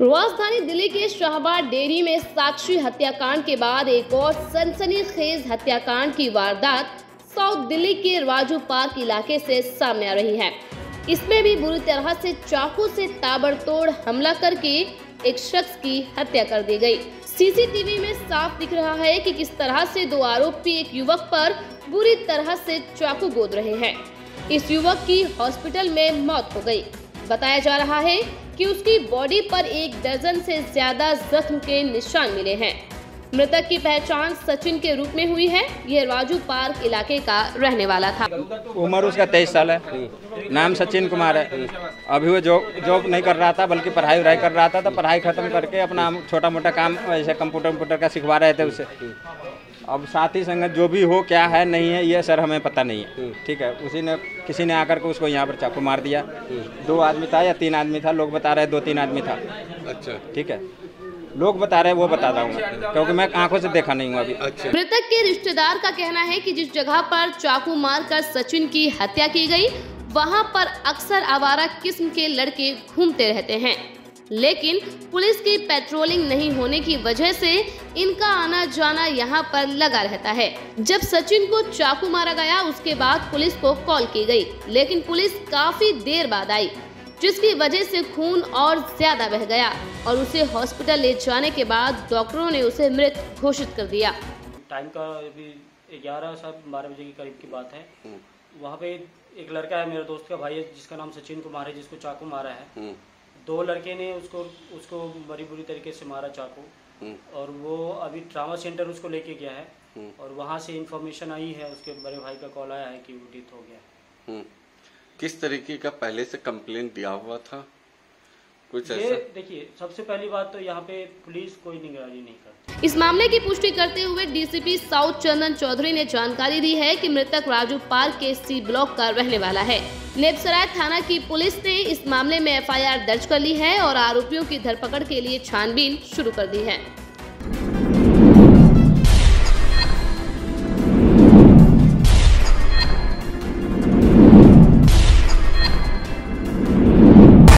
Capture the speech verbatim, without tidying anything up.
राजधानी दिल्ली के शाहबाद डेयरी में साक्षी हत्याकांड के बाद एक और सनसनीखेज हत्याकांड की वारदात साउथ दिल्ली के राजू पार्क इलाके से सामने आ रही है। इसमें भी बुरी तरह से चाकू से ताबड़तोड़ हमला करके एक शख्स की हत्या कर दी गई। सीसीटीवी में साफ दिख रहा है कि किस तरह से दो आरोपी एक युवक पर बुरी तरह से चाकू गोद रहे हैं। इस युवक की हॉस्पिटल में मौत हो गई। बताया जा रहा है कि उसकी बॉडी पर एक दर्जन से ज्यादा जख्म के निशान मिले हैं। मृतक की पहचान सचिन के रूप में हुई है। यह राजू पार्क इलाके का रहने वाला था। उम्र उसका तेईस साल है, नाम सचिन कुमार है। अभी वो जॉब जॉब नहीं कर रहा था, बल्कि पढ़ाई वढ़ाई कर रहा था। तो पढ़ाई खत्म करके अपना छोटा मोटा काम जैसे कंप्यूटर वम्प्यूटर का सिखवा रहे थे उसे। अब साथ ही संगत जो भी हो, क्या है नहीं है, ये सर हमें पता नहीं है। ठीक है, उसी ने किसी ने आकर के उसको यहाँ पर चाकू मार दिया। दो आदमी था या तीन आदमी था, लोग बता रहे दो तीन आदमी था। अच्छा, ठीक है, लोग बता रहे हैं, वो बता रहा हूँ क्योंकि मैं आंखों से देखा नहीं हूँ अभी। अच्छा। मृतक के रिश्तेदार का कहना है कि जिस जगह पर चाकू मारकर सचिन की हत्या की गई, वहाँ पर अक्सर आवारा किस्म के लड़के घूमते रहते हैं, लेकिन पुलिस की पेट्रोलिंग नहीं होने की वजह से इनका आना जाना यहाँ पर लगा रहता है। जब सचिन को चाकू मारा गया उसके बाद पुलिस को कॉल की गयी, लेकिन पुलिस काफी देर बाद आई, जिसकी वजह से खून और ज्यादा बह गया और उसे हॉस्पिटल ले जाने के बाद डॉक्टरों ने उसे मृत घोषित कर दिया। टाइम का अभी ग्यारह साढ़े बारह बजे के करीब की बात है। वहाँ पे एक लड़का है, मेरे दोस्त का भाई है, जिसका नाम सचिन कुमार है, जिसको चाकू मारा है। दो लड़के ने उसको उसको बड़ी बुरी तरीके से मारा चाकू, और वो अभी ट्रामा सेंटर उसको लेके गया है और वहाँ से इंफॉर्मेशन आई है, उसके बड़े भाई का कॉल आया है कि वो डेथ हो गया है। किस तरीके का पहले से कंप्लेंट दिया हुआ था कुछ ऐसा? देखिए, सबसे पहली बात तो यहाँ पे पुलिस कोई निगरानी नहीं करती। इस मामले की पुष्टि करते हुए डीसीपी साउथ चंदन चौधरी ने जानकारी दी है कि मृतक राजू पार्क के सी ब्लॉक का रहने वाला है। नेब सराय थाना की पुलिस ने इस मामले में एफ आई आर दर्ज कर ली है और आरोपियों की धरपकड़ के लिए छानबीन शुरू कर दी है।